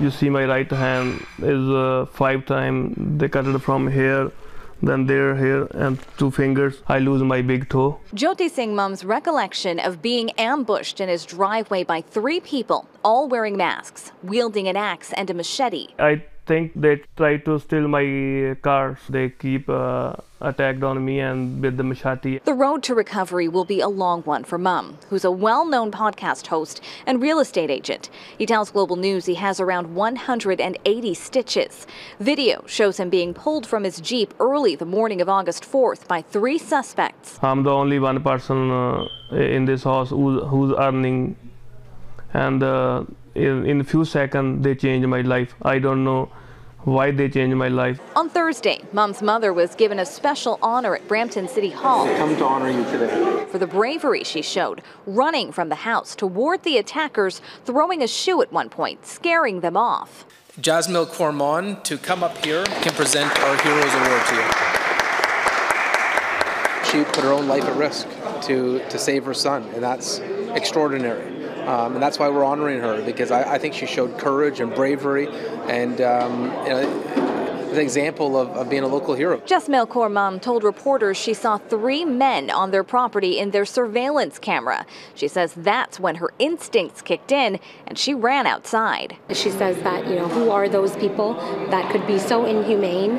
you see my right hand is 5 times they cut it from here, then there, here, and 2 fingers. I lose my big toe. Joti Singh Mann's recollection of being ambushed in his driveway by 3 people, all wearing masks, wielding an axe and a machete. I think they tried to steal my cars. They keep attacked on me and with the machete. The road to recovery will be a long one for Mann, who's a well-known podcast host and real estate agent. He tells Global News he has around 180 stitches. Video shows him being pulled from his Jeep early the morning of August 4th by 3 suspects. I'm the only one person in this house who's earning, and in a few seconds they changed my life. I don't know why they changed my life. On Thursday, Mann's mother was given a special honor at Brampton City Hall. They come to honor you today. For the bravery she showed, running from the house toward the attackers, throwing a shoe at one point, scaring them off. Jasmail Kaur Mann, to come up here, can present our Heroes Award to you. She put her own life at risk to save her son, and that's extraordinary. And that's why we're honoring her, because I think she showed courage and bravery and an example of being a local hero. Jasmail Kaur Mann told reporters she saw 3 men on their property in their surveillance camera. She says that's when her instincts kicked in and she ran outside. She says that, who are those people that could be so inhumane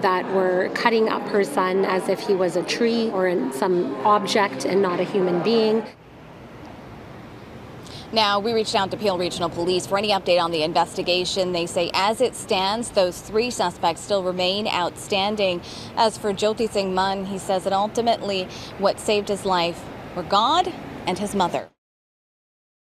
that were cutting up her son as if he was a tree or some object and not a human being. Now, we reached out to Peel Regional Police for any update on the investigation. They say as it stands, those 3 suspects still remain outstanding. As for Joti Singh Mann, he says that ultimately what saved his life were God and his mother.